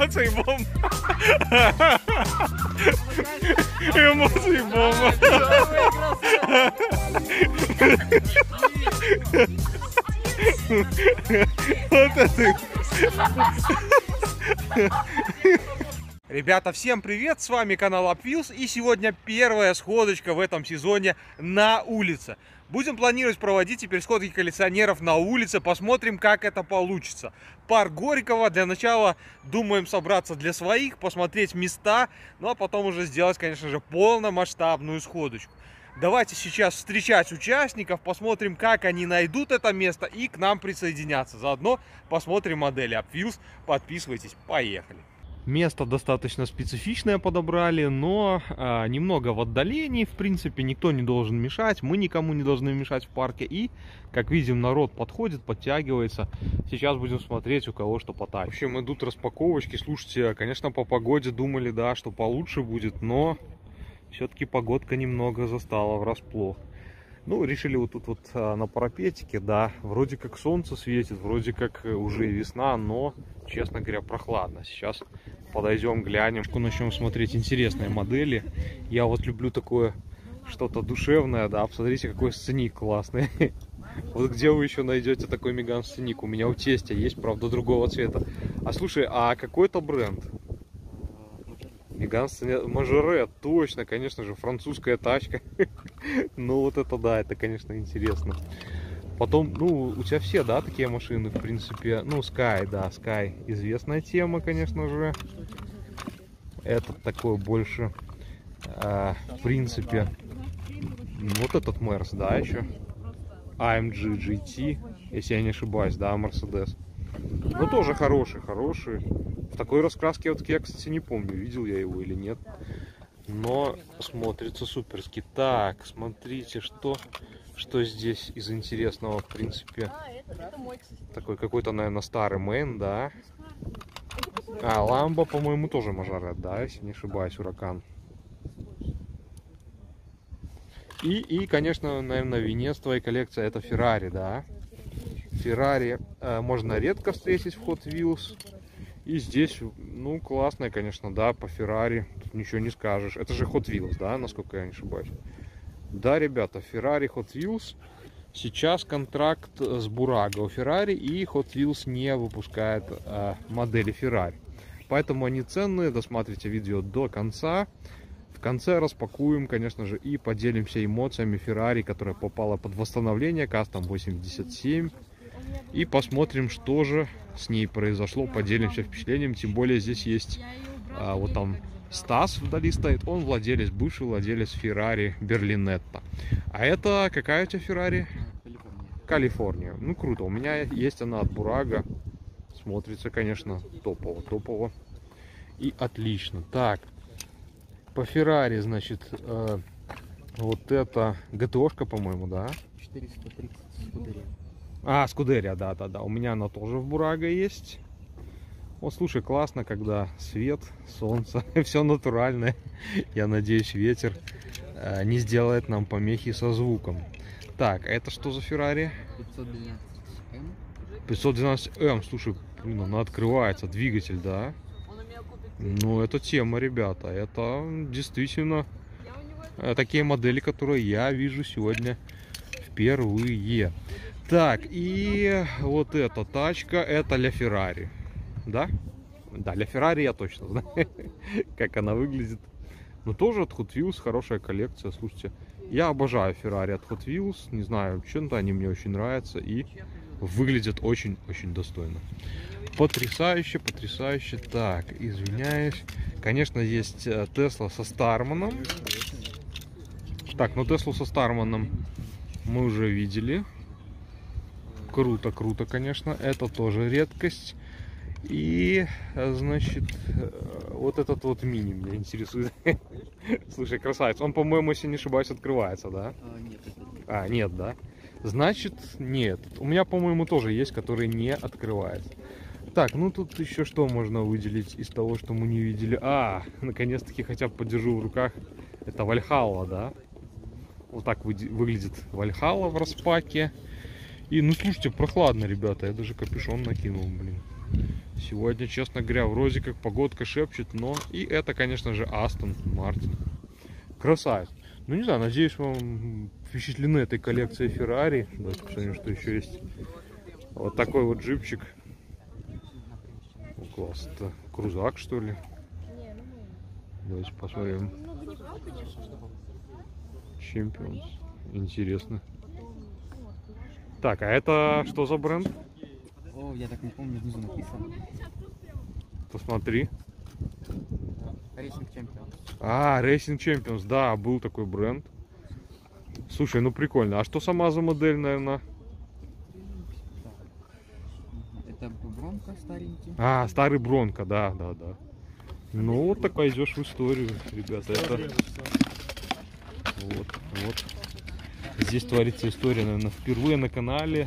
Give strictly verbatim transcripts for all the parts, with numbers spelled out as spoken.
Эмоции бомба. Эмоции бомба. Вот это. Ребята, всем привет, с вами канал UpWheels, и сегодня первая сходочка в этом сезоне на улице. Будем планировать проводить теперь сходки коллекционеров на улице, посмотрим, как это получится. Парк Горького, для начала думаем собраться для своих, посмотреть места, ну а потом уже сделать, конечно же, полномасштабную сходочку. Давайте сейчас встречать участников, посмотрим, как они найдут это место и к нам присоединятся. Заодно посмотрим модели UpWheels, подписывайтесь, поехали. Место достаточно специфичное подобрали, но э, немного в отдалении, в принципе, никто не должен мешать, мы никому не должны мешать в парке. И, как видим, народ подходит, подтягивается. Сейчас будем смотреть, у кого что потащит. В общем, идут распаковочки. Слушайте, конечно, по погоде думали, да, что получше будет, но все-таки погодка немного застала врасплох. Ну, решили вот тут вот а, на парапетике, да, вроде как солнце светит, вроде как уже весна, но, честно говоря, прохладно. Сейчас подойдем, глянем, начнем смотреть интересные модели. Я вот люблю такое что-то душевное, да, посмотрите, какой сценик классный. Вот где вы еще найдете такой меган сценик? У меня у тестя есть, правда, другого цвета. А слушай, а какой-то бренд? Гигантская Мажоре, точно, конечно же, французская тачка. Ну вот это да, это, конечно, интересно. Потом, ну, у тебя все, да, такие машины, в принципе. Ну, Sky, да, Sky, известная тема, конечно же. Этот такой больше, э, в принципе. Вот этот Мерс, да, еще. эй эм джи джи ти, если я не ошибаюсь, да, Mercedes. Ну, тоже хороший, хороший. В такой раскраске вот я, кстати, не помню, видел я его или нет. Но смотрится суперски. Так, смотрите, что, что здесь из интересного, в принципе. Такой какой-то, наверное, старый Мэн, да. А, Ламбо, по-моему, тоже Мажоре, да, если не ошибаюсь, Уракан. И, и, конечно, наверное, венец твоей коллекции, это Феррари, да. Феррари э, можно редко встретить в Hot Wheels. И здесь, ну, классная, конечно, да, по Феррари. Тут ничего не скажешь. Это же Hot Wheels, да, насколько я не ошибаюсь. Да, ребята, Феррари Hot Wheels. Сейчас контракт с Бураго у Феррари, и Hot Wheels не выпускает э, модели Феррари. Поэтому они ценные. Досмотрите видео до конца. В конце распакуем, конечно же, и поделимся эмоциями Феррари, которая попала под восстановление Custom восемьдесят семь. И посмотрим, что же с ней произошло, поделимся впечатлением. Тем более здесь есть, а, вот там Стас вдали стоит, он владелец, бывший владелец Феррари Берлинетта. А это какая у тебя Феррари? Калифорния. Калифорния. Ну круто, у меня есть она от Бураго. Смотрится, конечно, топово, топово. И отлично. Так, по Феррари, значит, э, вот это ГТОшка, по-моему, да? четыреста тридцать Scuderia. А, Scuderia, да-да-да, у меня она тоже в Бураго есть. Вот, слушай, классно, когда свет, солнце, все натуральное. Я надеюсь, ветер э, не сделает нам помехи со звуком. Так, а это что за Феррари? пятьсот двенадцать эм. пятьсот двенадцать эм, слушай, блин, она открывается, двигатель, да? Ну, это тема, ребята, это действительно э, такие модели, которые я вижу сегодня впервые. Так, и вот эта тачка, это LaFerrari, да? Да, LaFerrari я точно знаю, как она выглядит. Но тоже от Hot Wheels, хорошая коллекция, слушайте. Я обожаю Ferrari от Hot Wheels, не знаю, чем-то они мне очень нравятся и выглядят очень-очень достойно. Потрясающе, потрясающе. Так, извиняюсь. Конечно, есть Tesla со Starman. Так, но Tesla со Starman мы уже видели. Круто, круто, конечно. Это тоже редкость. И, значит, вот этот вот мини меня интересует. Слушай, красавец. Он, по-моему, если не ошибаюсь, открывается, да? А, нет, да? Значит, нет. У меня, по-моему, тоже есть, который не открывается. Так, ну тут еще что можно выделить из того, что мы не видели? А, наконец-таки хотя бы подержу в руках. Это Вальхалла, да? Вот так выглядит Вальхалла в распаке. И, ну слушайте, прохладно, ребята, я даже капюшон накинул, блин. Сегодня, честно говоря, вроде как погодка шепчет, но и это, конечно же, Астон Мартин. Красавец. Ну, не знаю, надеюсь, вам впечатлены этой коллекцией Ferrari. Давайте посмотрим, что еще есть. Вот такой вот джипчик. Класс, это крузак, что ли? Давайте посмотрим. Чемпионс. Интересно. Так, а это что за бренд? О, я так не помню, внизу написано. Посмотри. Racing Champions. А, Racing Champions, да, был такой бренд. Слушай, ну прикольно. А что сама за модель, наверное? Это Бронко старенький. А, старый Бронко, да, да, да. Ну вот так пойдешь в историю, ребята. Это... Вот, вот. Здесь творится история, наверное, впервые на канале.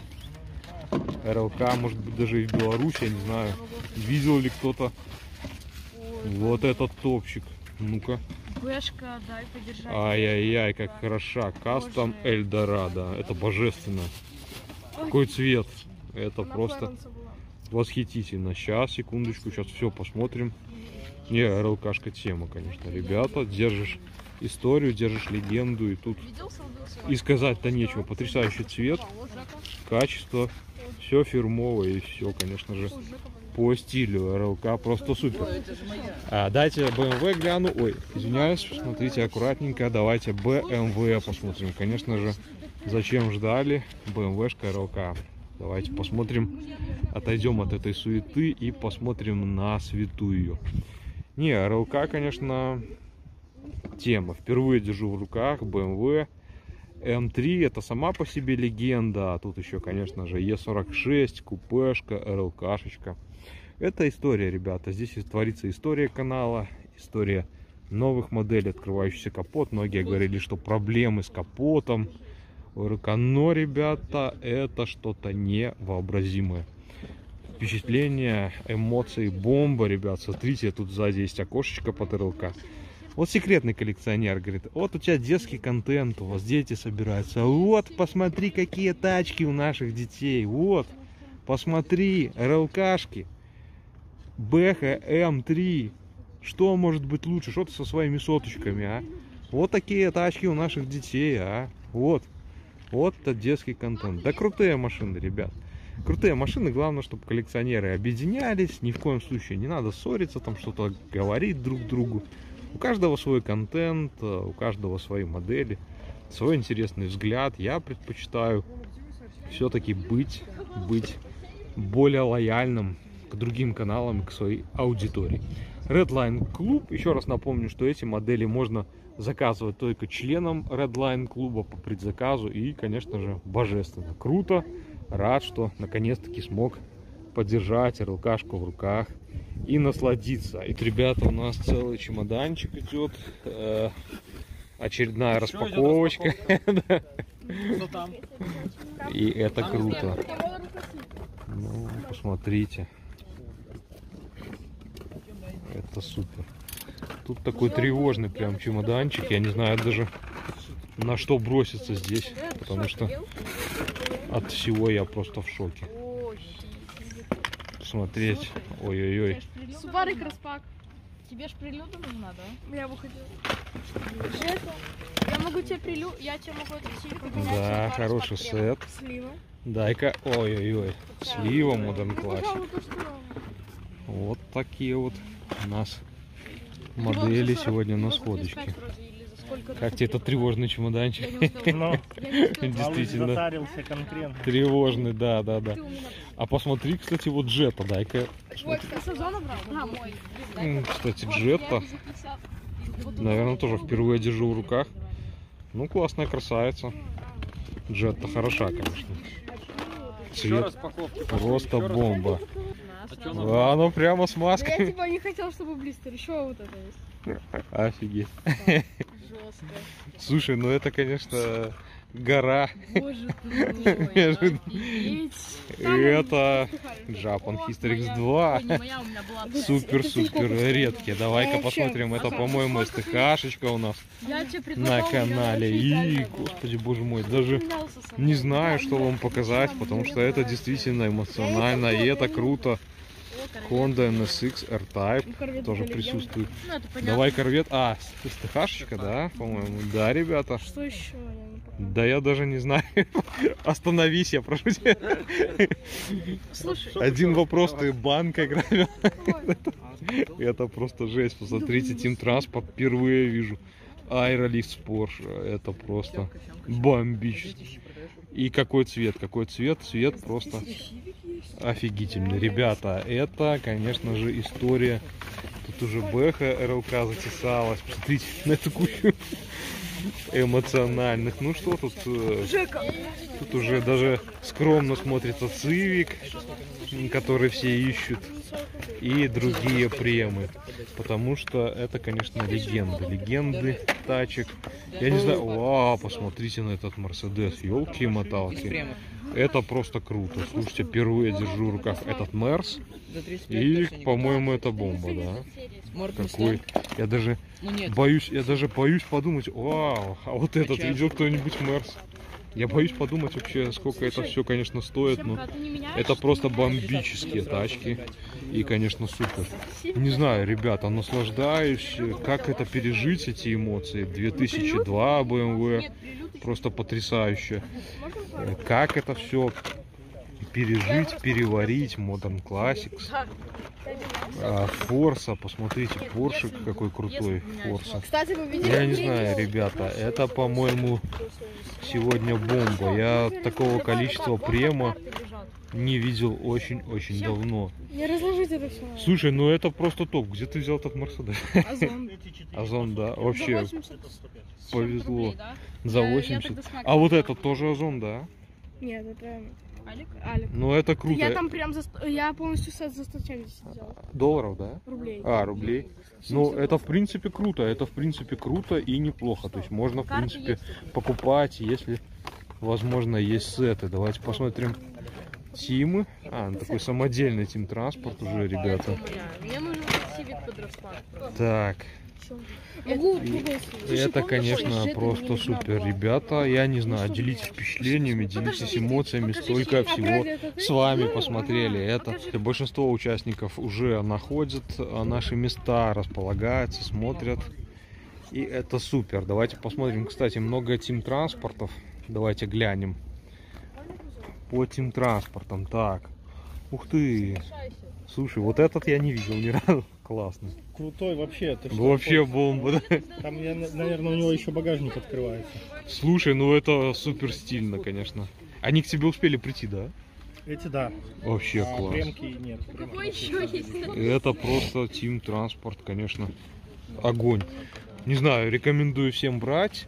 РЛК, может быть, даже и в Беларуси, я не знаю. Видел ли кто-то? Вот этот топчик. Ну-ка. Бэшка, дай подержать. Ай-яй-яй, как хороша. Custom Эльдорадо. Это божественно. Ой. Какой цвет. Это она просто восхитительно. Сейчас, секундочку, сейчас все посмотрим. Не, РЛКшка тема, конечно. Ребята, держишь историю, держишь легенду. И тут и сказать-то нечего. Потрясающий цвет, качество. Все фирмовое и все, конечно же, по стилю РЛК просто супер. А, дайте бэ эм вэ гляну. Ой, извиняюсь, смотрите аккуратненько. Давайте бэ эм вэ посмотрим. Конечно же, зачем ждали бэ эм вэ-шка РЛК. Давайте посмотрим, отойдем от этой суеты и посмотрим на святую. Не, РЛК, конечно, тема. Впервые держу в руках бэ эм вэ. эм три это сама по себе легенда, а тут еще, конечно же, е сорок шесть, купешка, РЛКшечка. Это история, ребята, здесь творится история канала, история новых моделей, открывающийся капот. Многие говорили, что проблемы с капотом у РЛК, но, ребята, это что-то невообразимое. Впечатление, эмоции, бомба, ребят, смотрите, тут сзади есть окошечко под РЛК. Вот секретный коллекционер говорит, вот у тебя детский контент, у вас дети собираются. Вот, посмотри, какие тачки у наших детей. Вот, посмотри, РЛКшки. Бэха эм три. Что может быть лучше? Что ты со своими соточками, а? Вот такие тачки у наших детей, а? Вот. Вот это детский контент. Да крутые машины, ребят. Крутые машины, главное, чтобы коллекционеры объединялись. Ни в коем случае не надо ссориться, там что-то говорить друг другу. У каждого свой контент, у каждого свои модели, свой интересный взгляд. Я предпочитаю все-таки быть, быть более лояльным к другим каналам, к своей аудитории. Redline Club. Еще раз напомню, что эти модели можно заказывать только членам Redline Club по предзаказу. И, конечно же, божественно. Круто. Рад, что наконец-таки смог поддержать РЛКшку в руках и насладиться. И, ребята, у нас целый чемоданчик идет, э, очередная еще распаковочка. И это круто. Ну, посмотрите, это супер. Тут такой тревожный прям чемоданчик. Я не знаю даже, на что броситься здесь, потому что от всего я просто в шоке. Смотреть. Ой-ой-ой. Субарик распак. Тебе ж прилюдно надо, а? Я бы хотела. Я могу тебе прилю... Я тебе могу отвезти. Да, хороший сет. Слива. Дай-ка... Ой-ой-ой. Слива, модерн классик. Вот такие вот у нас модели сегодня на сходочке. Как тебе этот тревожный чемоданчик? Действительно. Тревожный, да, да, да. А посмотри, кстати, вот Jetta, дай-ка. Кстати, Jetta, наверное, тоже впервые держу в руках. Ну, классная красавица. Jetta хороша, конечно. Цвет просто бомба. А оно прямо с маской. Я типа не хотел, чтобы блистер. Еще вот это есть. Офигеть. Слушай, ну это, конечно, гора. Боже ты мой, это Japan History икс два. Супер-супер редкие. Давай-ка посмотрим. Это, по-моему, эс тэ хэшечка у нас на канале. И, господи, боже мой, даже не знаю, что вам показать, потому что это действительно эмоционально и это круто. Honda эн эс икс R-Type ну, тоже присутствует. Ну, давай корвет. А, эс тэ ха-шечка, да, по-моему. Да, ребята. Что еще? Да я даже не знаю. Остановись, я прошу тебя. Слушай, один вопрос, ты банкой грабил. Это просто жесть. Посмотрите, Team Transport впервые вижу. Аэролифт с Porsche. Это просто бомбич. И какой цвет? Какой цвет? Цвет просто офигительный. Ребята, это, конечно же, история. Тут уже бэха эр эл ка затесалась. Посмотрите на эту кучу эмоциональных. Ну что тут? Тут уже даже скромно смотрится Civic, который все ищут, и другие премы, потому что это, конечно, легенды, легенды тачек. Я не знаю, вау, посмотрите на этот Мерседес, елки-моталки, это просто круто. Слушайте, впервые держу в руках этот Мерс, и, по-моему, это бомба, да? Какой? Я даже боюсь, я даже боюсь подумать, вау, а вот этот ведет кто-нибудь Мерс? Я боюсь подумать вообще, сколько это все, конечно, стоит, но это просто бомбические тачки и, конечно, супер. Не знаю, ребята, наслаждаюсь, как это пережить, эти эмоции. две тысячи два бэ эм вэ, просто потрясающе. Как это все пережить, переварить, Modern Classics. Форса, посмотрите, Порше какой крутой, Форса. Я не знаю, ребята, это, по-моему, сегодня бомба. Я такого количества према не видел очень-очень давно. Слушай, ну это просто топ. Где ты взял этот Мерседес? Озон. Озон, да. Вообще повезло. За восемьдесят. А вот это тоже Озон, да? Нет, это... Алик? Алик. Ну это круто. Я там прям за... я полностью сет за сто семьдесят взял. Долларов, да? Рублей. А, рублей. Ну это в принципе круто, это в принципе круто и неплохо. То есть можно в принципе покупать, если возможно есть сеты. Давайте посмотрим тимы. А, ну, такой самодельный Team Transport уже, ребята. Так. И это, конечно, просто супер, ребята. Я не знаю, делитесь впечатлениями, делитесь эмоциями. Столько всего с вами посмотрели. Это большинство участников уже находят наши места, располагаются, смотрят. И это супер. Давайте посмотрим, кстати, много Team Transport'ов. Давайте глянем по Team Transport'ам. Так, ух ты. Слушай, вот этот я не видел ни разу. Классно. Крутой вообще. Это вообще бомба. Там, я, наверное, у него еще багажник открывается. Слушай, ну это супер стильно, конечно. Они к тебе успели прийти, да? Эти, да. Вообще а, класс. Премки нет. Какой еще есть? Это просто Team Transport, конечно. Огонь. Не знаю, рекомендую всем брать.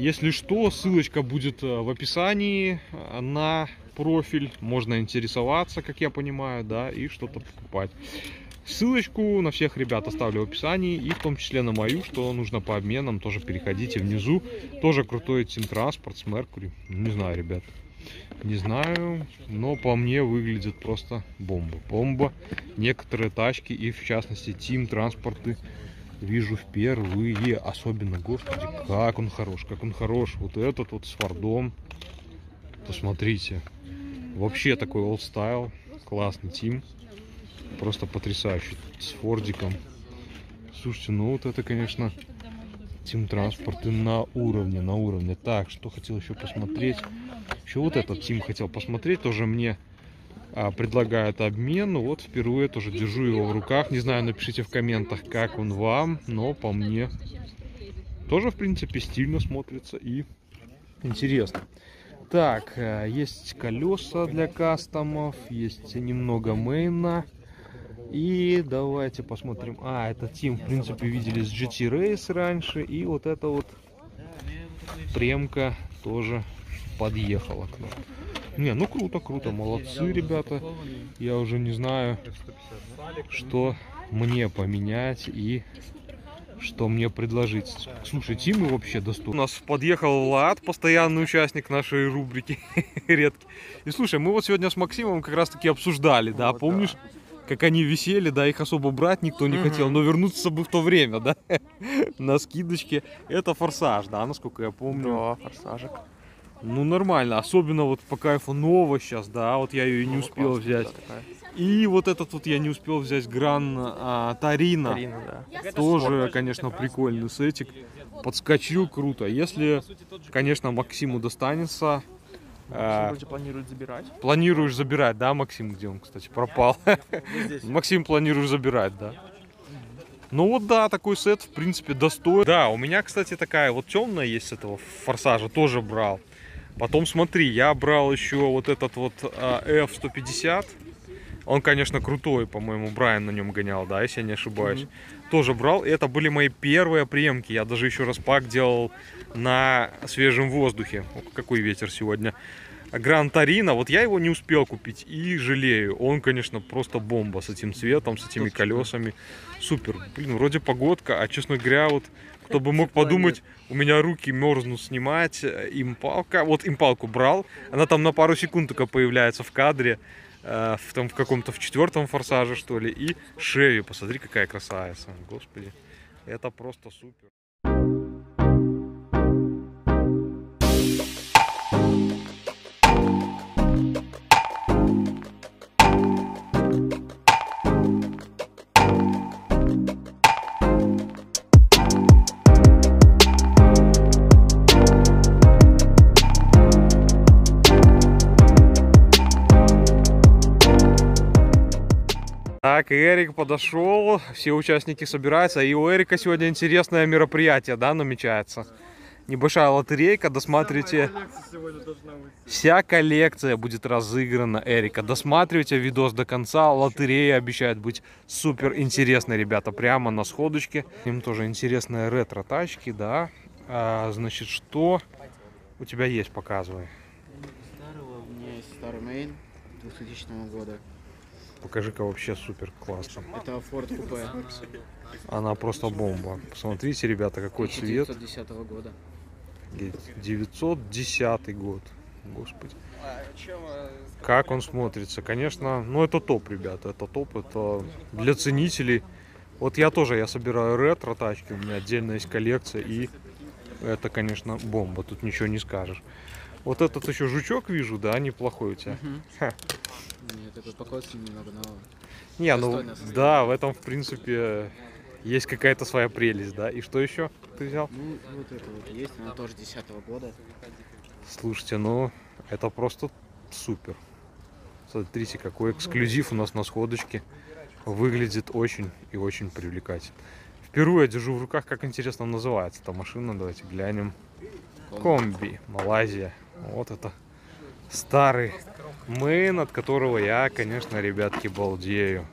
Если что, ссылочка будет в описании на профиль. Можно интересоваться, как я понимаю, да, и что-то покупать. Ссылочку на всех ребят оставлю в описании, и в том числе на мою, что нужно по обменам, тоже переходите внизу. Тоже крутой Team Transport с Mercury. Не знаю, ребят, не знаю, но по мне выглядит просто бомба. Бомба. Некоторые тачки, и в частности Team Transport'ы, вижу впервые. Особенно, господи, как он хорош, как он хорош. Вот этот вот с Фордом. Посмотрите. Вообще такой old style. Классный Team. Просто потрясающий. С Фордиком. Слушайте, ну вот это, конечно, Team Transport на уровне, на уровне. Так, что хотел еще посмотреть? Еще вот этот Team хотел посмотреть. Тоже мне а, предлагают обмен. Ну вот впервые тоже держу его в руках. Не знаю, напишите в комментах, как он вам. Но по мне тоже, в принципе, стильно смотрится и интересно. Так, есть колеса для кастомов, есть немного мейна. И давайте посмотрим. А, этот Team, в принципе, видели с джи ти Race раньше. И вот эта вот премка тоже подъехала к нам. Не, ну круто, круто, молодцы, ребята. Я уже не знаю, что мне поменять и... что мне предложить. Слушай, Тимы вообще доступны. У нас подъехал Влад, постоянный участник нашей рубрики. Редкий. И слушай, мы вот сегодня с Максимом как раз таки обсуждали, да, вот, помнишь, да, как они висели, да, их особо брать никто не угу. хотел, но вернуться бы в то время, да, на скидочке. Это форсаж, да, насколько я помню. Да, форсажик. Ну нормально, особенно вот по кайфу нового сейчас, да, вот я ее и не ну, успел класс, взять. И вот этот вот я не успел взять Гран а, Тарина, Тарина да. Тоже, конечно, прикольный сетик, подскочил круто. Если, конечно, Максиму достанется. А, планирует забирать. Планируешь забирать, да, Максим? Где он, кстати, пропал? Максим, планируешь забирать, да. Ну вот да, такой сет, в принципе, достоин. Да, у меня, кстати, такая вот темная есть с этого форсажа, тоже брал. Потом смотри, я брал еще вот этот вот эф сто пятьдесят. Он, конечно, крутой, по-моему, Брайан на нем гонял, да, если я не ошибаюсь. Mm-hmm. Тоже брал. Это были мои первые премки. Я даже еще распак делал на свежем воздухе. О, какой ветер сегодня. Гран Торино, вот я его не успел купить и жалею. Он, конечно, просто бомба с этим цветом, с этими колесами. Супер. Блин, вроде погодка, а, честно говоря, вот кто бы мог подумать, у меня руки мерзнут снимать. Импалка, вот импалку брал, она там на пару секунд только появляется в кадре, в, в каком-то в четвертом форсаже, что ли. И Шеви, посмотри, какая красавица. Господи, это просто супер. Так, Эрик подошел, все участники собираются, и у Эрика сегодня интересное мероприятие, да, намечается? Небольшая лотерейка, досматривайте, вся коллекция будет разыграна, Эрика, досматривайте видос до конца, лотерея обещает быть супер интересной, ребята, прямо на сходочке. Им тоже интересные ретро-тачки, да, а, значит, что у тебя есть, показывай. Старого, у меня есть Starman двухтысячного года. Покажи-ка, вообще супер классно. Это Ford купе. Она просто бомба. Посмотрите, ребята, какой цвет. девятьсот десятого года. девятьсот десятый год. Господи. Как он смотрится. Конечно, ну это топ, ребята. Это топ, это для ценителей. Вот я тоже, я собираю ретро-тачки. У меня отдельно есть коллекция. И это, конечно, бомба. Тут ничего не скажешь. Вот этот еще жучок вижу, да, неплохой у тебя. Нет, это покоится немного, но... Не, ну, да, в этом, в принципе, есть какая-то своя прелесть, да. И что еще ты взял? Ну, вот это вот есть, она тоже десятого года. Слушайте, ну, это просто супер. Смотрите, какой эксклюзив у нас на сходочке. Выглядит очень и очень привлекательно. Впервые я держу в руках, как интересно называется эта машина. Давайте глянем. Комби, Малайзия. Вот это старый мейн, от которого я, конечно, ребятки, балдею.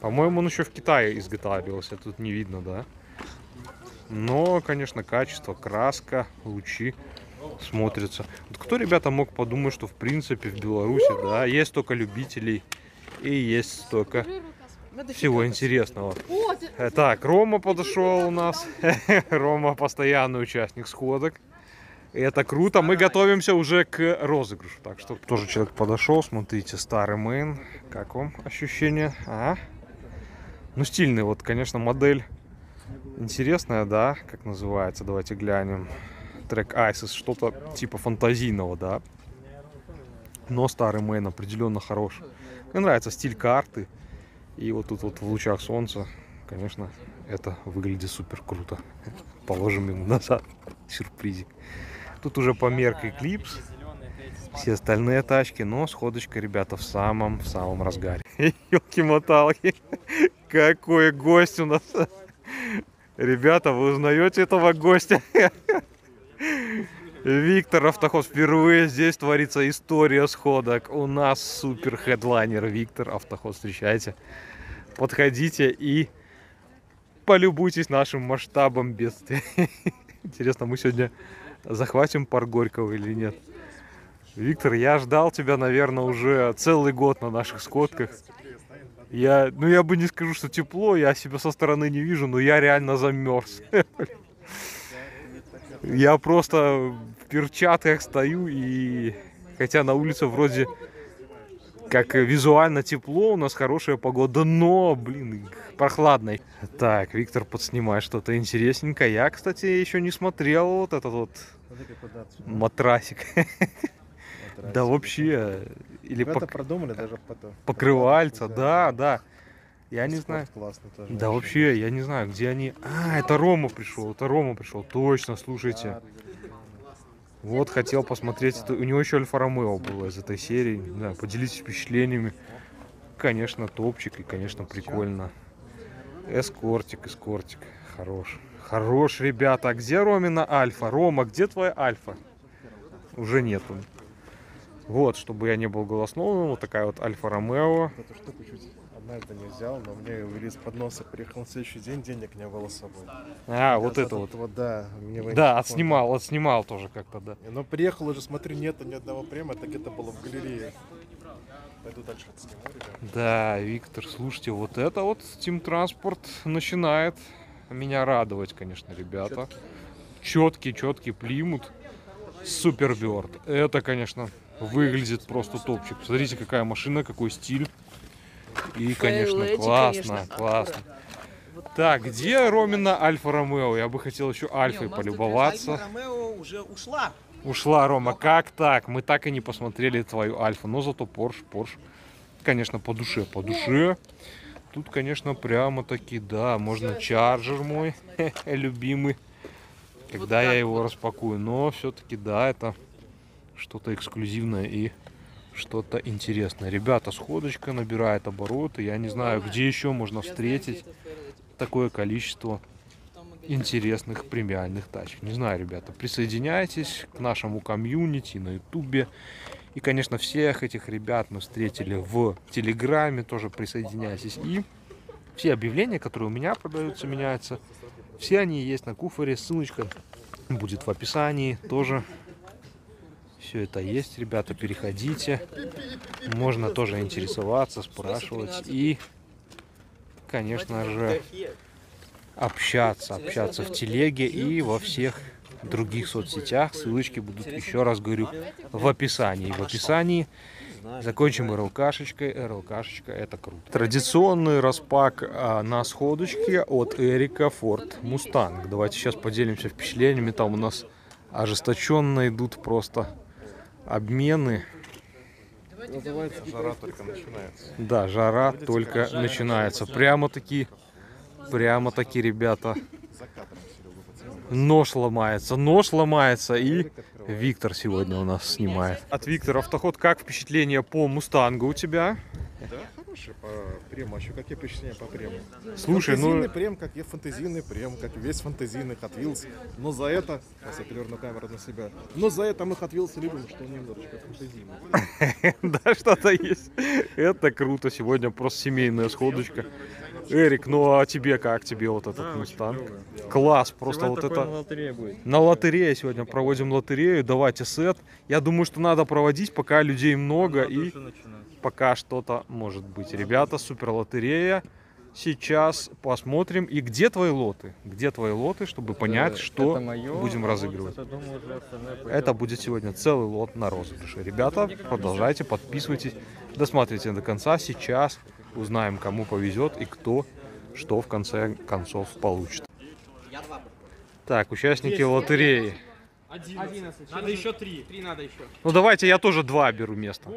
По-моему, он еще в Китае изготавливался, тут не видно, да? Но, конечно, качество, краска, лучи смотрятся. Вот кто, ребята, мог подумать, что, в принципе, в Беларуси, да, есть столько любителей и есть столько всего интересного. Так, Рома подошел у нас. Рома постоянный участник сходок. Это круто, мы готовимся уже к розыгрышу. Так что тоже человек подошел, смотрите, старый мейн. Как вам ощущение? А? Ну стильный, вот, конечно, модель интересная, да, как называется, давайте глянем. Трек Айсис, что-то типа фантазийного, да. Но старый мейн определенно хорош. Мне нравится стиль карты. И вот тут вот в лучах солнца, конечно, это выглядит супер круто. Положим ему назад, сюрпризик. Тут уже померк Эклипс, все остальные тачки, но сходочка, ребята, в самом, в самом разгаре. Ёлки-моталки, какой гость у нас. Ребята, вы узнаете этого гостя? Виктор Автохоз, впервые здесь творится история сходок. У нас супер хедлайнер Виктор Автохоз, встречайте. Подходите и полюбуйтесь нашим масштабом бедствия. Интересно, мы сегодня... захватим парк Горького или нет? Виктор, я ждал тебя, наверное, уже целый год на наших сходках. Я, ну, я бы не скажу, что тепло, я себя со стороны не вижу, но я реально замерз. Я просто в перчатках стою, и хотя на улице вроде как визуально тепло, у нас хорошая погода, но, блин, прохладной. Так, Виктор подснимает что-то интересненькое. Я, кстати, еще не смотрел вот этот вот Матрасик. Да вообще. Или это продумали даже потом. Покрывальца, да, да. Я не знаю. Да вообще, я не знаю, где они. А, это Рома пришел, это Рома пришел. Точно, слушайте. Вот, хотел посмотреть. У него еще Альфа-Ромео было из этой серии. Да, поделитесь впечатлениями. Конечно, топчик и, конечно, прикольно. Эскортик, эскортик. Хорош. Хорош, ребята. А где Ромина Альфа? Рома, где твоя Альфа? Уже нету. Вот, чтобы я не был голосновым, вот такая вот Альфа-Ромео. Эту штуку чуть однажды не взял, но мне увели с подноса, приехал на следующий день, денег не было с собой. А, я вот это вот. вот. Да, мне да отснимал, отснимал тоже как-то, да. Но приехал уже, смотрю, нету ни одного према, так это было в галерее. Пойду дальше отсниму, ребята. Да, Виктор, слушайте, вот это вот Team Transport начинает меня радовать, конечно, ребята. Четкий, четкий плимут. Суперберд. Это, конечно... Выглядит просто топчик. Смотрите, какая машина, какой стиль. И, конечно, классно, классно. Так, где Ромина Альфа-Ромео? Я бы хотел еще Альфой полюбоваться. Альфа-Ромео уже ушла. Ушла, Рома. Как так? Мы так и не посмотрели твою Альфу. Но зато Порш, Порш. Конечно, по душе, по душе. Тут, конечно, прямо-таки, да, можно Чарджер мой, любимый. Когда я его распакую. Но все-таки, да, это... Что-то эксклюзивное и что-то интересное. Ребята, сходочка набирает обороты. Я не знаю, где еще можно встретить такое количество интересных премиальных тачек. Не знаю, ребята, присоединяйтесь к нашему комьюнити на ютубе. И, конечно, всех этих ребят мы встретили в телеграме. Тоже присоединяйтесь. И все объявления, которые у меня продаются, меняются. Все они есть на куфоре. Ссылочка будет в описании тоже. Все это есть, ребята, переходите. Можно тоже интересоваться, спрашивать и, конечно же, общаться, общаться в телеге и во всех других соцсетях. Ссылочки будут, еще раз говорю, в описании. В описании. Закончим РЛКшечкой. РЛКшечка — это круто. Традиционный распак на сходочке от Эрика Ford Mustang. Давайте сейчас поделимся впечатлениями. Там у нас ожесточенно идут просто... Обмены. Жара только начинается. Да, жара только начинается. Прямо-таки, прямо-таки, ребята. Нож ломается, нож ломается. И Виктор сегодня у нас снимает. От Виктора Автоход, как впечатление по Мустангу у тебя? Да, хороший по прему. А еще какие впечатления по прему? Слушай, фантазийный, ну... прем, как я фантазийный прем, как весь фантазийный Hot Wheels. Но за это, сейчас я переверну камеру на себя, но за это мы Hot Wheels любим, что он немножечко фантазийный. Да, что-то есть. Это круто. Сегодня просто семейная сходочка. Эрик, ну а тебе как? Тебе вот этот Мустанг? Класс, просто вот это... На лотерее сегодня проводим лотерею. Давайте сет. Я думаю, что надо проводить, пока людей много и... Пока что-то может быть. Ребята, супер лотерея. Сейчас посмотрим. И где твои лоты? Где твои лоты, чтобы понять, что будем разыгрывать? Это будет сегодня целый лот на розыгрыш. Ребята, продолжайте, подписывайтесь, досматривайте до конца. Сейчас узнаем, кому повезет и кто что в конце концов получит. Так, участники лотереи. одиннадцать. Надо еще три. три надо еще. Ну давайте я тоже два беру место.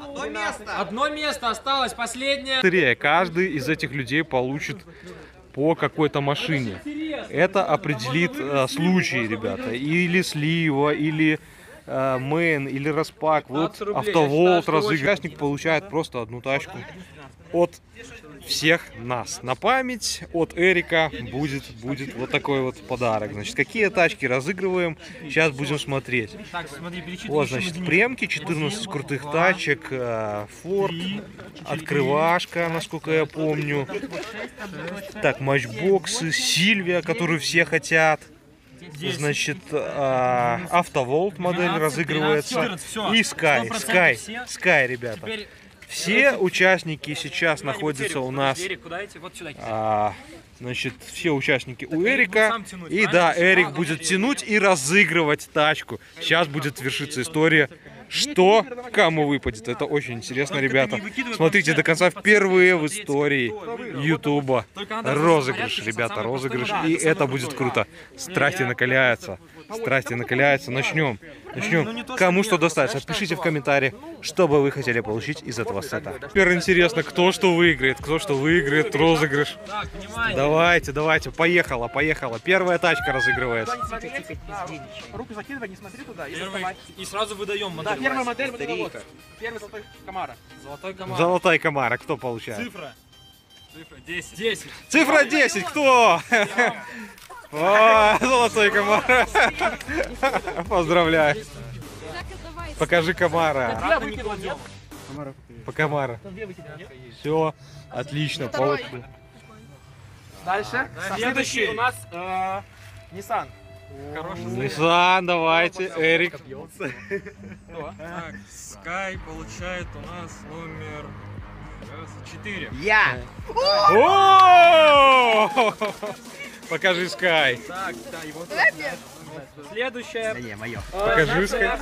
Одно место. Одно место осталось, последнее. Лотерея. Каждый из этих людей получит по какой-то машине. Это определит а, случай, ребята. Или слива, или а, мейн, или распак. Вот автоволт разыгрывашник получает просто одну тачку от всех нас. На память от Эрика будет, будет вот такой вот подарок. Значит, какие тачки разыгрываем, сейчас будем смотреть. Вот, значит, премки, четырнадцать крутых тачек, Ford, открывашка, насколько я помню. Так, матчбоксы, Сильвия, которую все хотят. Значит, автоволт модель разыгрывается. И Sky, Sky, Sky, ребята. Все участники сейчас находятся у нас, а, значит, все участники у Эрика, и да, Эрик будет тянуть и разыгрывать тачку. Сейчас будет вершиться история, что кому выпадет. Это очень интересно, ребята. Смотрите до конца, впервые в истории ютуба розыгрыш, ребята, розыгрыш, и это будет круто. Страсти накаляются. Страсти накаляются. Начнем. Начнем. Кому что достается? Пишите в комментариях, что бы вы хотели получить из этого сета. Теперь интересно, кто что выиграет. Кто что выиграет, розыгрыш. Давайте, давайте. Поехала, поехала. Первая тачка разыгрывается. Руку закидывай, не смотри туда. И сразу выдаем модель. Да, первая модель. Первый золотой комара. Золотой комара. Золотой комара. Кто получает? Цифра. Цифра десять. Цифра десять. Кто? О, золотой комар. Поздравляю. Покажи комара. По комара. Все, отлично. Дальше. Следующий у нас Nissan. Nissan, давайте, Эрик. Так, Sky получает у нас номер четыре. Я. Покажи Sky. Так, да, его тут. Следующая. Да не, мое. Покажи Sky.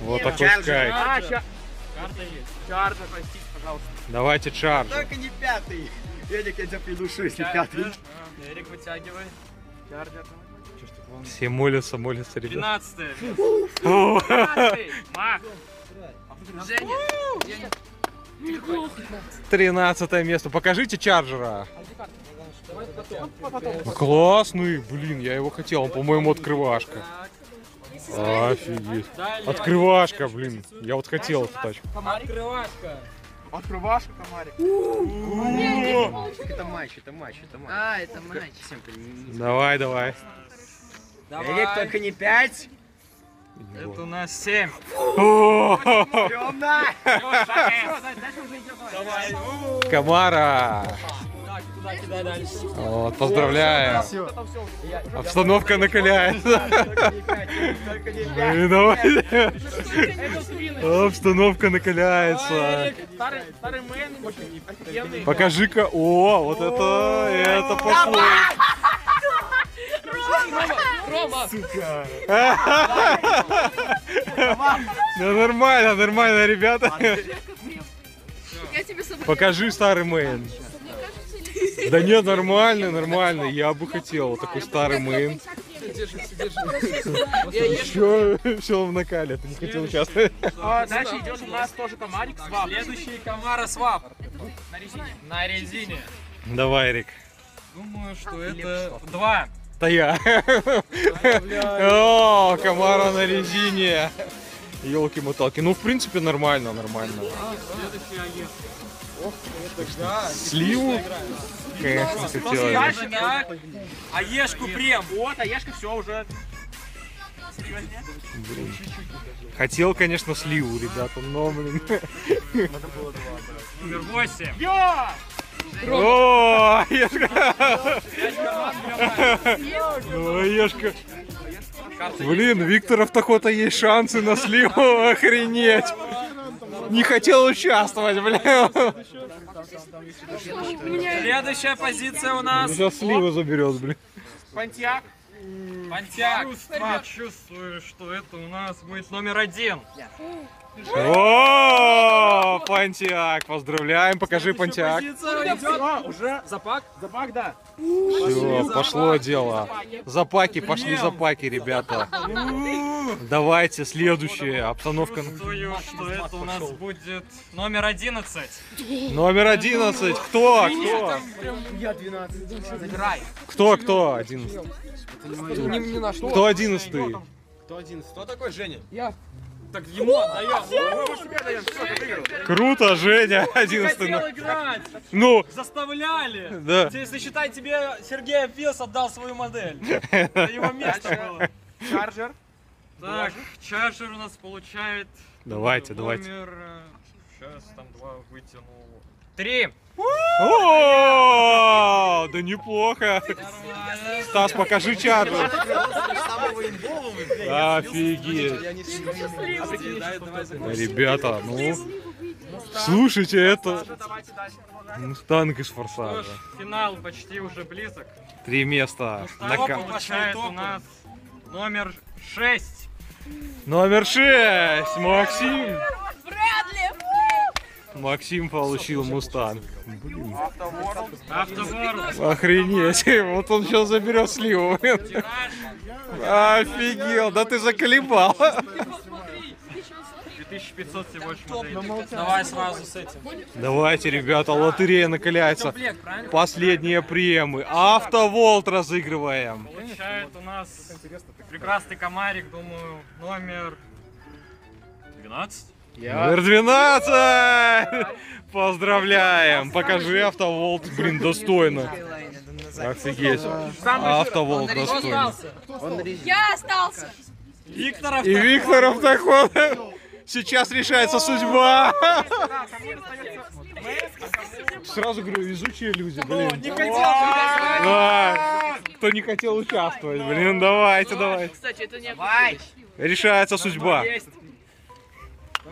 Вот такой Sky. Карта есть. Чарджер, простите, пожалуйста. Давайте Чарджер. Только не пятый. Эрик, я тебя придушу, если пятый. Эрик, вытягивай. Чарджер. Все молятся, молятся, ребята. тринадцатый. Макс. Женя. тринадцатое место. Покажите Чарджера. Классный, блин, я его хотел. Он, по-моему, открывашка. Офигеть. Открывашка, блин. Я вот хотел эту тачку. Открывашка. Открывашка, комарик. Это матч, это матч, это матч. А, это матч. Давай, давай. Эрик, только не пять. Это у нас семь. Комара. Вот, поздравляю. Обстановка накаляется. Обстановка накаляется. Покажи-ка. О, вот это, это пошло. Рома! Сука! Да нормально, нормально, ребята. Покажи старый мейн. Да нет, нормально, нормально. Я бы хотел вот такой старый мейн. Еще все в накале, ты не хотел участвовать. Дальше идет у нас тоже комарик свап. Следующий комара свап. На резине. На резине. Давай, Эрик. Думаю, что это два. Я. О, комара на резине. Елки-моталки. Ну, в принципе, нормально, нормально. Сливу? Конечно, хотелось. Аешку прем. Вот, аешка все уже. Хотел, конечно, сливу, ребята, но, блин. Номер восемь. О, Ешка! Блин, Виктор Автохоз есть шансы на сливу, охренеть! Не хотел участвовать, бля! Следующая позиция у нас... Сейчас слива заберет, блин. Понтьяк. Понтьяк. Я чувствую, что это у нас будет номер один. О, Pontiac, поздравляем, покажи Pontiac. Уже запак, запак, да. Все, пошло дело. Запаки, пошли запаки, ребята. Давайте следующая обстановка. Что это у нас будет номер одиннадцать? Номер одиннадцать, кто, кто? Я двенадцать. Кто, кто одиннадцать? Кто одиннадцатый? Кто одиннадцатый? Кто такой Женя? Я. Так ему отдаем. Круто, Женя, одиннадцатый. Я хотел играть. Ну. Заставляли. Да. Если считай, тебе Сергей Апвилс отдал свою модель. Это его место было. Чарджер. Так, Чарджер у нас получает... Давайте, давайте. Номер... Сейчас там два вытянул. Три. О, да неплохо. Стас, покажи Чарджер. Офигеть. Ребята, ну... Слушайте, это... Мустанг из Форсажа. Финал почти уже близок. Три места. Получает у нас номер шесть. Номер шесть. Максим. Максим получил Мустанг. Блин. Охренеть, вот он сейчас заберет сливу. Офигел, да ты заколебал. две тысячи пятьсот всего лишь. Давай сразу с этим. Давайте, ребята, лотерея накаляется. Последние премы. АвтоВолт разыгрываем. Получает у нас прекрасный комарик, думаю, номер двенадцать. Номер двенадцать! Поздравляем! Покажи АвтоВолт, блин, достойно. Офигеть. АвтоВолт достойно. Я остался! Виктор Автохоз. И Виктор Автохоз. Сейчас решается судьба. Сразу говорю, везучие люди, блин. Кто не хотел участвовать, блин, давайте, давайте. Решается судьба.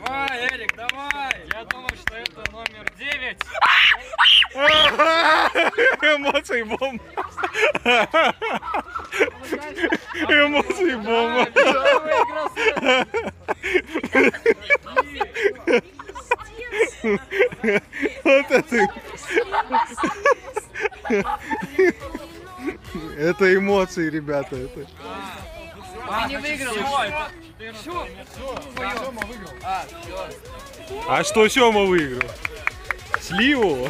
Давай, Эрик, давай. Я думаю, что это номер девять. Эмоции бомба. Эмоции бомба. Вот это. Это эмоции, ребята. Это. А, не выиграл. А что Сёма выиграл? Сливу?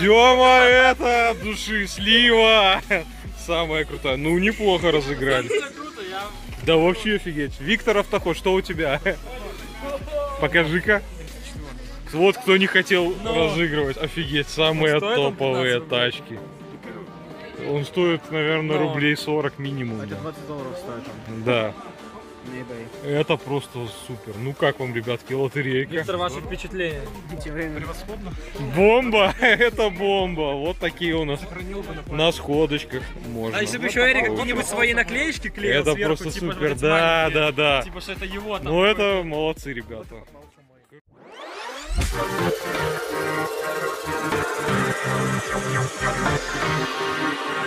Сёма это от души, слива. Самая крутая. Ну неплохо разыграли. Да вообще офигеть. Виктор Автохоз, что у тебя? Покажи-ка. Вот кто не хотел разыгрывать. Офигеть, самые топовые тачки. Он стоит, наверное, но... рублей сорок минимум. Это двадцать долларов стоит. Да. Это просто супер. Ну как вам, ребятки, лотерейка? Виктор, ваши впечатления? Превосходно. Бомба! Это бомба. Вот такие у нас на сходочках. Можно. А если бы еще Эрик какие-нибудь свои наклеечки клеил сверху. Это просто супер. Да, да, да. Типа, что это его там. Ну это молодцы, ребята.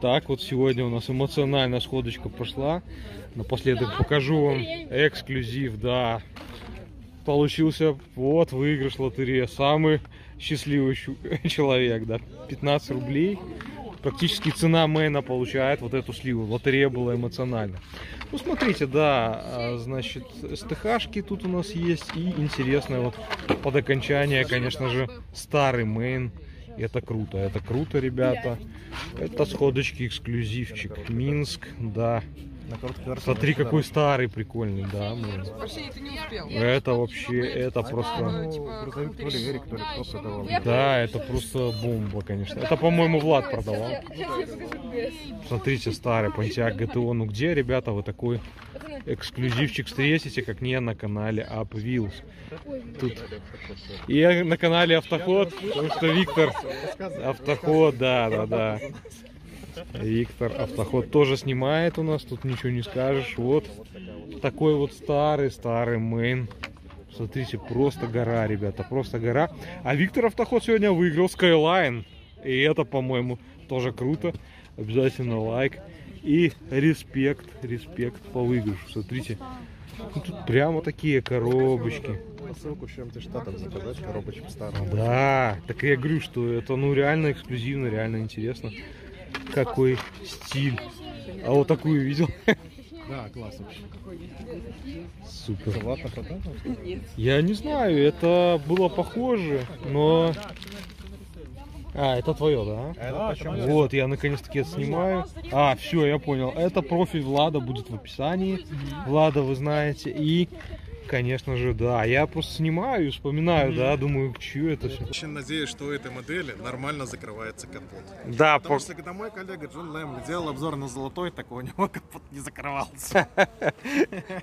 Так вот сегодня у нас эмоциональная сходочка пошла. Напоследок покажу вам эксклюзив, да. Получился вот выигрыш лотереи. Самый счастливый человек, да. пятнадцать рублей. Практически цена мэна получает вот эту сливу. Лотерея была эмоциональна. Ну смотрите, да, значит, эс тэ хэшки тут у нас есть. И интересное вот под окончание, конечно же, старый мейн. Это круто, это круто, ребята. Это сходочки эксклюзивчик. Минск, да. Смотри, какой старый прикольный, да. Это вообще, это просто... Да, это просто бомба, конечно. Это, по-моему, Влад продавал. Смотрите, старый Pontiac джи ти о. Ну где, ребята, вот такой эксклюзивчик встретите, как не на канале UpWheels. Тут и на канале Автоход, потому что Виктор Автоход, да, да, да. Виктор Автоход тоже снимает у нас, тут ничего не скажешь. Вот такой вот старый-старый мейн. Смотрите, просто гора, ребята, просто гора. А Виктор Автоход сегодня выиграл Skyline. И это, по-моему, тоже круто. Обязательно лайк. И респект, респект по выигрышу. Смотрите, тут прямо такие коробочки. Посылку чем-то штатом заказать, коробочек старых. Да, так я говорю, что это ну реально эксклюзивно, реально интересно. Какой стиль. А вот такую видел? Да, классно. Супер. Я не знаю, это было похоже, но... А, это твое, да? Это а, вот, я наконец-таки это снимаю. А, все, я понял. Это профиль Влада будет в описании. Влада, вы знаете. И, конечно же, да. Я просто снимаю и вспоминаю, да, думаю, к чью это все. Очень надеюсь, что у этой модели нормально закрывается капот. Да, потому по... что когда мой коллега Джон Лэм делал обзор на золотой, так у него капот не закрывался.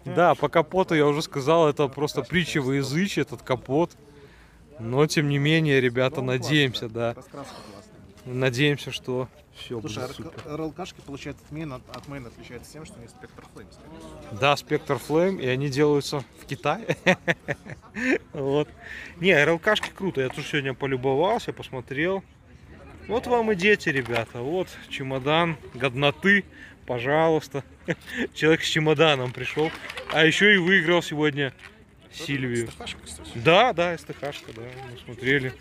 Да, по капоту я уже сказал, это просто притча во языч, этот капот. Но, тем не менее, ребята, ну, надеемся, класс, да. Раскраска классная. Надеемся, что все Слушай, будет супер. РЛКшки, получается, от мейн, от мейн отличается тем, что у них Spectre Flame. Скорее. Да, Spectre Flame, и они делаются в Китае. Вот. Не, РЛКшки круто. Я тоже сегодня полюбовался, посмотрел. Вот вам и дети, ребята. Вот чемодан годноты, пожалуйста. Человек с чемоданом пришел. А еще и выиграл сегодня Сильвию. Да, да, эс тэ ха-шка, да. Мы смотрели.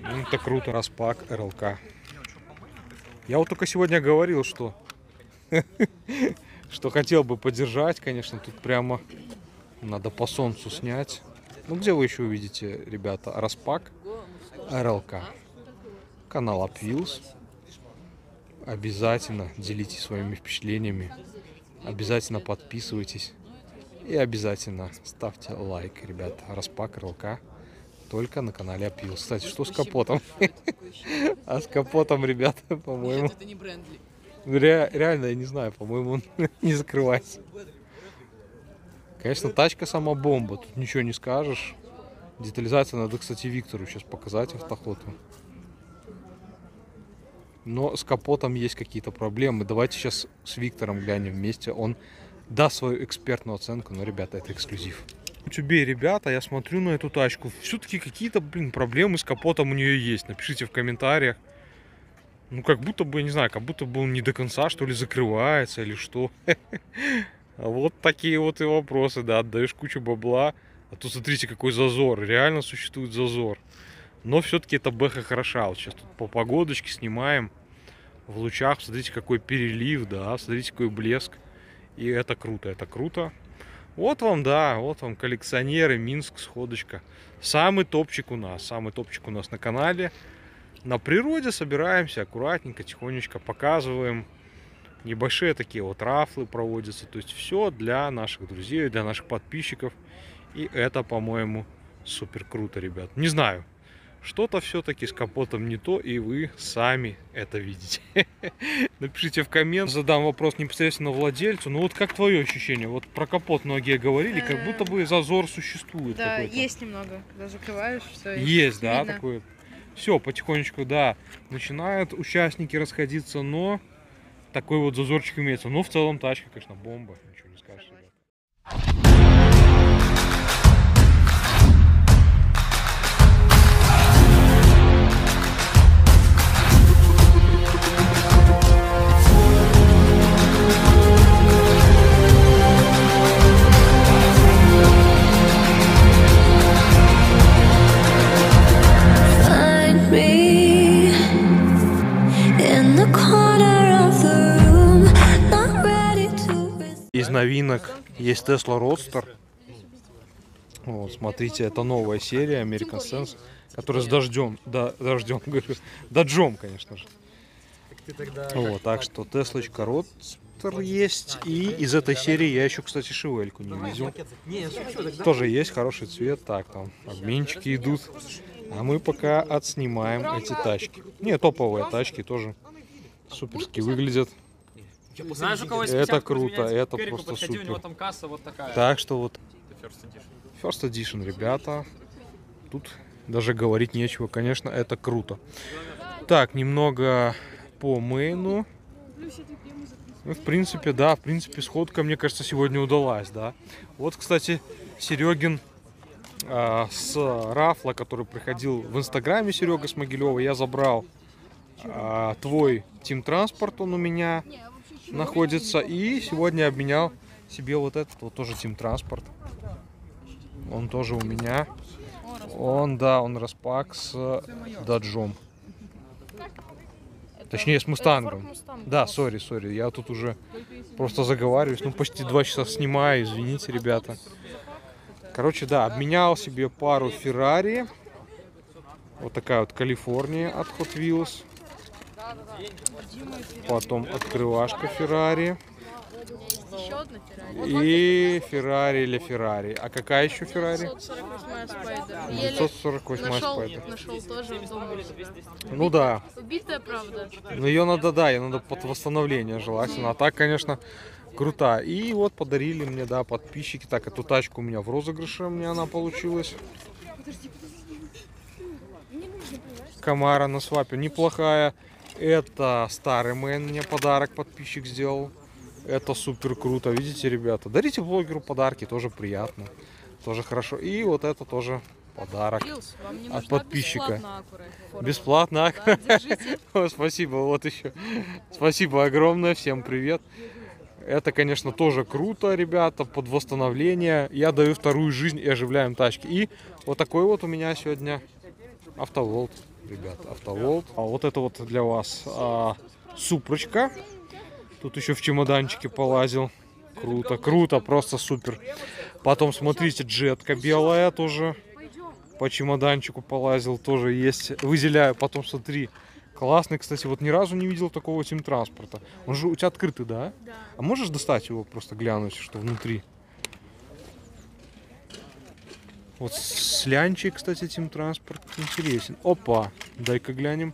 Ну, это круто. Распак РЛК. Я вот только сегодня говорил, что что хотел бы поддержать, конечно. Тут прямо надо по солнцу снять. Ну, где вы еще увидите, ребята, распак РЛК. Канал UpWheels. Обязательно делитесь своими впечатлениями. Обязательно подписывайтесь. И обязательно ставьте лайк, ребят. Распак РЛК только на канале UpWheels. Кстати, что с капотом? А с капотом, ребят, по-моему... Реально, я не знаю, по-моему, он не закрывается. Конечно, тачка сама бомба. Тут ничего не скажешь. Детализация надо, кстати, Виктору сейчас показать, автохоту. Но с капотом есть какие-то проблемы. Давайте сейчас с Виктором глянем вместе. Он даст свою экспертную оценку. Но, ребята, это эксклюзив. У тебя, ребята, я смотрю на эту тачку. Все-таки какие-то, блин, проблемы с капотом у нее есть. Напишите в комментариях. Ну, как будто бы, не знаю, как будто бы он не до конца, что ли, закрывается или что. Вот такие вот и вопросы, да. Отдаешь кучу бабла. А тут, смотрите, какой зазор. Реально существует зазор. Но все-таки эта бэха хороша. Вот сейчас тут по погодочке снимаем. В лучах, смотрите, какой перелив, да, смотрите, какой блеск. И это круто, это круто. Вот вам, да, вот вам коллекционеры, Минск, сходочка. Самый топчик у нас, самый топчик у нас на канале. На природе собираемся аккуратненько, тихонечко показываем. Небольшие такие вот рафлы проводятся. То есть все для наших друзей, для наших подписчиков. И это, по-моему, супер круто, ребят. Не знаю. Что-то все-таки с капотом не то, и вы сами это видите. Напишите в коммент. Задам вопрос непосредственно владельцу. Ну вот как твое ощущение? Вот про капот многие говорили, как будто бы зазор существует. Да, есть немного. Когда закрываешь, все есть, да, такое. Все, потихонечку, да, начинают участники расходиться, но такой вот зазорчик имеется. Но в целом тачка, конечно, бомба. Ничего не скажешь. Из новинок есть Tesla Roadster. Вот, смотрите, это новая серия American Sense, которая с дождем, да, дождем, говорю, дождем, конечно же. Вот, так что Теслочка Roadster есть. И из этой серии я еще, кстати, шевельку не видел. Тоже есть хороший цвет. Так, там обменчики идут. А мы пока отснимаем эти тачки. Не, топовые тачки тоже суперски выглядят. Знаешь, у кого есть это круто, это Эрику просто подходи, супер. У него там касса вот такая. Так что вот ферст эдишн, ребята, тут даже говорить нечего, конечно, это круто. Так, немного по мейну. Ну, в принципе, да, в принципе, сходка, мне кажется, сегодня удалась, да. Вот, кстати, Серегин э, с рафла, который проходил в инстаграме, Серега с Могилева, я забрал э, твой Team Transport, он у меня находится, и сегодня обменял себе вот этот вот тоже Team Transport, он тоже у меня, он, да, он распак с доджом, точнее с мустангом, да, сори, сори, я тут уже просто заговариваюсь, ну почти два часа снимаю, извините, ребята. Короче, да, обменял себе пару Ferrari, вот такая вот Калифорния от Hot Wheels. Потом открывашка Феррари. И Феррари или Феррари. А какая еще Феррари? девятьсот сорок восьмая спайдер. Нашел тоже. Ну да. Убитая, правда. Но ее надо, да, ее надо под восстановление желательно. А так, конечно, круто. И вот подарили мне, да, подписчики. Так, эту тачку у меня в розыгрыше, у меня она получилась. Камара на свапе. Неплохая. Это старый мэн. Мне подарок подписчик сделал. Это супер круто. Видите, ребята? Дарите блогеру подарки. Тоже приятно. Тоже хорошо. И вот это тоже подарок от подписчика. Бесплатно аккура. Да, спасибо. Вот еще. Спасибо огромное. Всем привет. Это, конечно, тоже круто, ребята, под восстановление. Я даю вторую жизнь и оживляем тачки. И вот такой вот у меня сегодня автоволт, ребят, автоволт. А вот это вот для вас а, супрочка. Тут еще в чемоданчике полазил. Круто, круто, просто супер. Потом, смотрите, джетка белая тоже. По чемоданчику полазил, тоже есть. Выделяю, потом смотри. Классный, кстати, вот ни разу не видел такого Team Transport. Он же у тебя открытый, да? Да. А можешь достать его, просто глянуть, что внутри? Вот слянчик, кстати, Team Transport интересен. Опа, дай-ка глянем.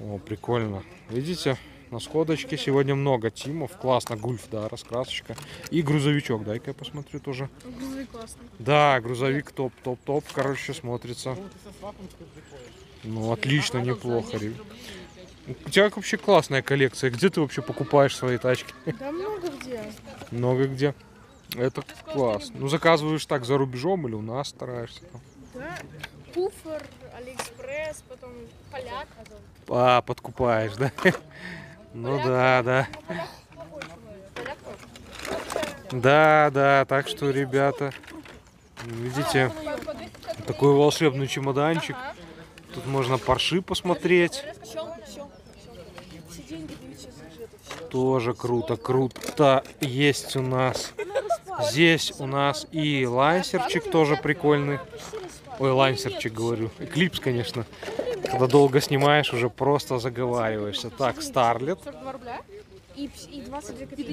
О, прикольно. Видите, на сходочке сегодня много тимов. Классно, гульф, да, раскрасочка. И грузовичок, дай-ка я посмотрю тоже. Грузовик классный. Да, грузовик топ-топ-топ, короче, смотрится. Ну, отлично, неплохо, ребят. У тебя вообще классная коллекция. Где ты вообще покупаешь свои тачки? Да много где. Много где. Это класс. Ну, заказываешь так за рубежом или у нас стараешься? Да. Куфор, Алиэкспресс, потом поляк. А, подкупаешь, да? Ну да, да. Да, да, так что, ребята, видите, такой волшебный чемоданчик. Тут можно Порши посмотреть. Тоже круто, круто. Есть у нас. Здесь у нас и лансерчик тоже прикольный. Ой, лансерчик, говорю. Эклипс, конечно. Когда долго снимаешь, уже просто заговариваешься. Так, Старлет.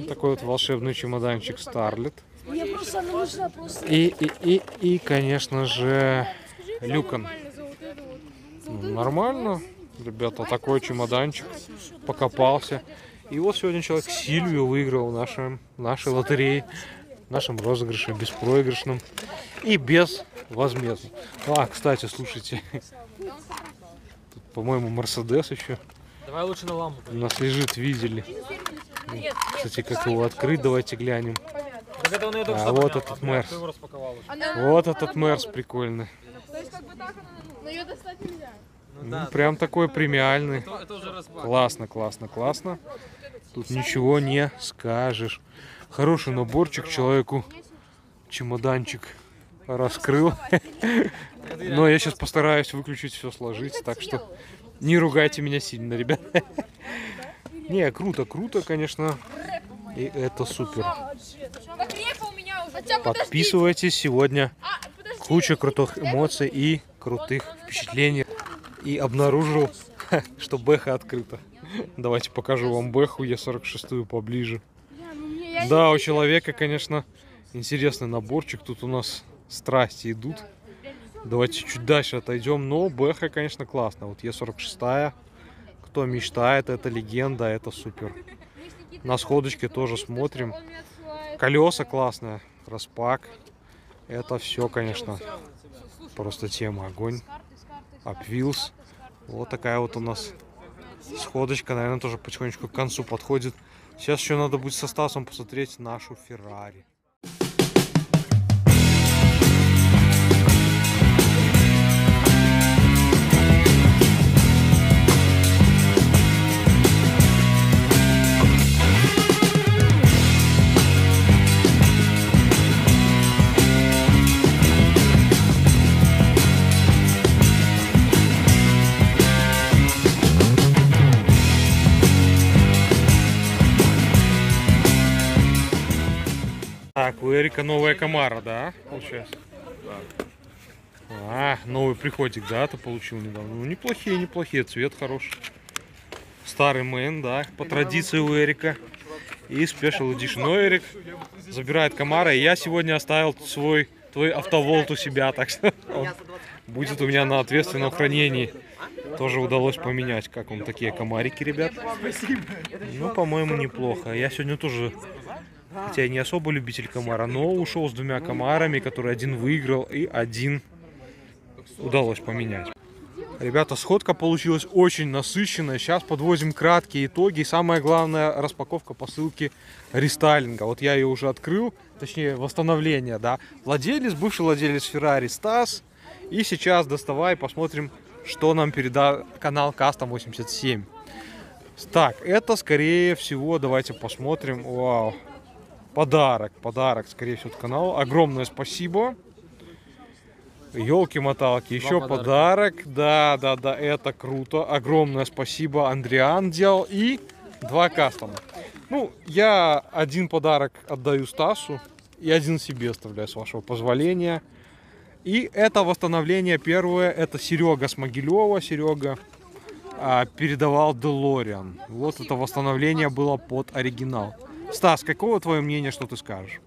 Такой вот волшебный чемоданчик Старлет. И, и, и, и, конечно же, Люкон. Нормально, ребята, такой чемоданчик, покопался. И вот сегодня человек Сильвию выиграл в нашем, нашей лотерее, в нашем розыгрыше беспроигрышном и безвозмездно. А, кстати, слушайте, по-моему, Мерседес еще у нас лежит, видели. Кстати, как его открыть, давайте глянем. А вот этот Мерс, вот этот Мерс прикольный. Но ее достать нельзя. Ну, ну, да, прям такой премиальный. Это, это уже классно, классно, классно. Тут ничего не скажешь. Хороший наборчик человеку. Чемоданчик раскрыл. Но я сейчас постараюсь выключить все, сложить. Так что не ругайте меня сильно, ребят. Не, круто, круто, конечно. И это супер. Подписывайтесь сегодня. Куча крутых эмоций и крутых впечатлений. И обнаружил, что бэха открыта. Давайте покажу вам бэху, Е сорок шесть поближе. Да, у человека, конечно, интересный наборчик. Тут у нас страсти идут. Давайте чуть дальше отойдем. Но бэха, конечно, классно. Вот Е сорок шесть. Кто мечтает, это легенда, это супер. На сходочке тоже смотрим. Колеса классные. Распак. Это все, конечно, просто тема огонь. UpWheels. Вот такая вот у нас сходочка. Наверное, тоже потихонечку к концу подходит. Сейчас еще надо будет со Стасом посмотреть нашу Ferrari. Так, у Эрика новая Камара, да, получается? Да. А, новый приходик, да, ты получил недавно. Ну, неплохие, неплохие, цвет хороший. Старый мэн, да, по традиции у Эрика. И Special Edition. Но Эрик забирает Камара, и я сегодня оставил свой, твой автоволт у себя, так что он будет у меня на ответственном хранении. Тоже удалось поменять, как вам такие Камарики, ребят. Ну, по-моему, неплохо. Я сегодня тоже... Хотя я не особо любитель Камара, но ушел с двумя Камарами, которые один выиграл и один удалось поменять. Ребята, сходка получилась очень насыщенная. Сейчас подвозим краткие итоги. И самое главное, распаковка посылки рестайлинга. Вот я ее уже открыл, точнее восстановление, да. Владелец, бывший владелец Ferrari Стас. И сейчас доставай, посмотрим, что нам передал канал Custom восемьдесят семь. Так, это скорее всего, давайте посмотрим. Вау. Подарок, подарок, скорее всего, от канала. Огромное спасибо. Елки-моталки, еще подарок. Да, да, да, это круто. Огромное спасибо, Андриан делал. И два кастома. Ну, я один подарок отдаю Стасу и один себе оставляю, с вашего позволения. И это восстановление первое. Это Серега с Могилева. Серега а, передавал Делориан. Вот это восстановление было под оригинал. Стас, какого твое мнение, что ты скажешь?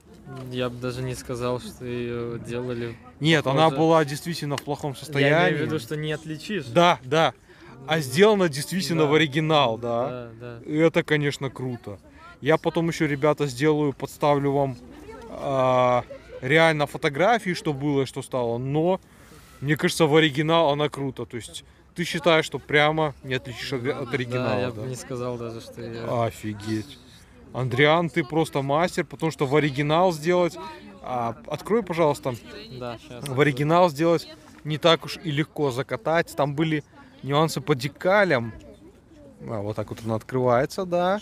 Я бы даже не сказал, что ее делали. Нет, похоже. Она была действительно в плохом состоянии. Я имею в виду, что не отличишь. Да, да. А сделана действительно, да, в оригинал, да. Да, да. Это, конечно, круто. Я потом еще, ребята, сделаю, подставлю вам а, реально фотографии, что было и что стало. Но, мне кажется, в оригинал она круто. То есть, ты считаешь, что прямо не отличишь от, от оригинала. Да, я да. бы не сказал даже, что я... Офигеть. Андриан, ты просто мастер, потому что в оригинал сделать... А, открой, пожалуйста. Да, сейчас. В оригинал сделать не так уж и легко закатать. Там были нюансы по декалям. А, вот так вот она открывается, да.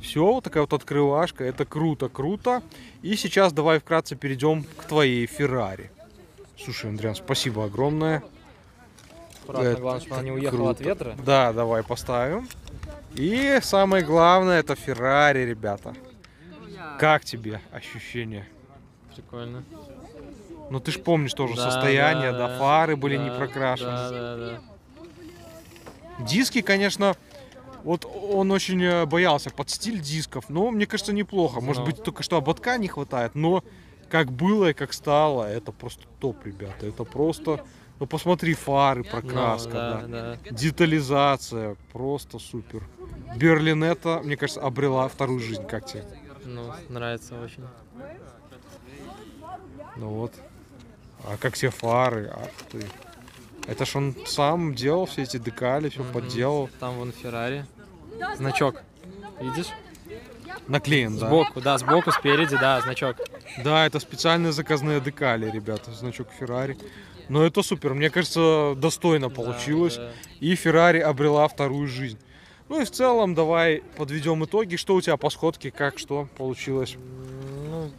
Все, вот такая вот открывашка. Это круто, круто. И сейчас давай вкратце перейдем к твоей Феррари. Слушай, Андриан, спасибо огромное. Правда, главное, что она не уехала круто. От ветра. Да, давай поставим. И самое главное, это Феррари, ребята. Как тебе ощущение? Прикольно. Ну ты ж помнишь тоже, да, состояние, да, да, да, фары были, да, не прокрашены. Да, да, да. Диски, конечно, вот он очень боялся под стиль дисков, но мне кажется, неплохо. Может но. быть, только что ободка не хватает, но как было и как стало, это просто топ, ребята. Это просто... Ну посмотри, фары, прокраска, no, да, да. Да. Детализация, просто супер. Берлинетта, мне кажется, обрела вторую жизнь, как тебе? Ну, нравится очень. Ну вот. А как все фары? Ах ты. Это ж он сам делал все эти декали, все mm-hmm. подделал. Там вон Феррари. Значок. Видишь? Наклеен, да. Сбоку, да, сбоку, спереди, да, значок. Да, это специальные заказные декали, ребята, значок Феррари. Но это супер, мне кажется, достойно получилось. Да, да. И Феррари обрела вторую жизнь. Ну и в целом, давай подведем итоги. Что у тебя по сходке, как, что получилось? Ну,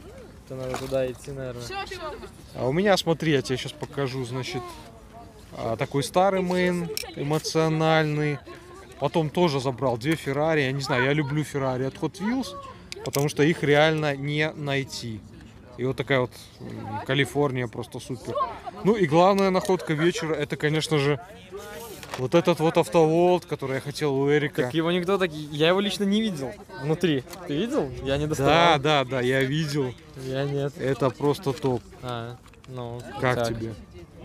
это надо туда идти, наверное. А у меня, смотри, я тебе сейчас покажу, значит, такой старый мейн, эмоциональный. Потом тоже забрал две Феррари. Я не знаю, я люблю Феррари от Hot Wheels, потому что их реально не найти. И вот такая вот Калифорния просто супер. Ну и главная находка вечера, это, конечно же, вот этот вот автоволд, который я хотел у Эрика. Так его никто так... Я его лично не видел внутри. Ты видел? Я не доставал. Да, да, да, я видел. Я нет. Это просто топ. А, ну, как так. тебе?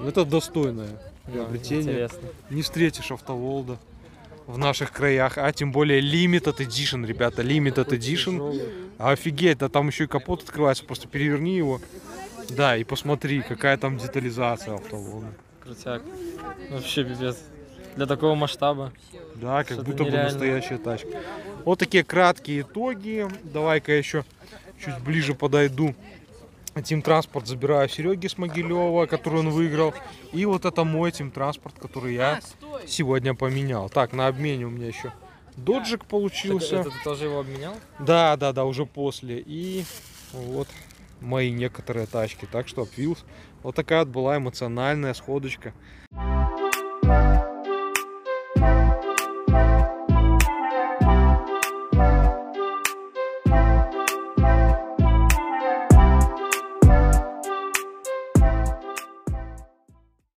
Это достойное приобретение. Интересно. Не встретишь автоволда в наших краях, а тем более Limited Edition, ребята, Limited Edition. Офигеть, да там еще и капот открывается, просто переверни его. Да, и посмотри, какая там детализация автоволда. Крутяк. Вообще пипец. Для такого масштаба. Да, как будто бы настоящая тачка. Вот такие краткие итоги. Давай-ка я еще чуть ближе подойду. Team Transport забираю Сереги с Могилева, который он выиграл. И вот это мой Team Transport, который я сегодня поменял. Так, на обмене у меня еще доджик получился. Это, это ты тоже его обменял? Да, да, да, уже после. И вот мои некоторые тачки. Так что UpWheels. Вот такая вот была эмоциональная сходочка.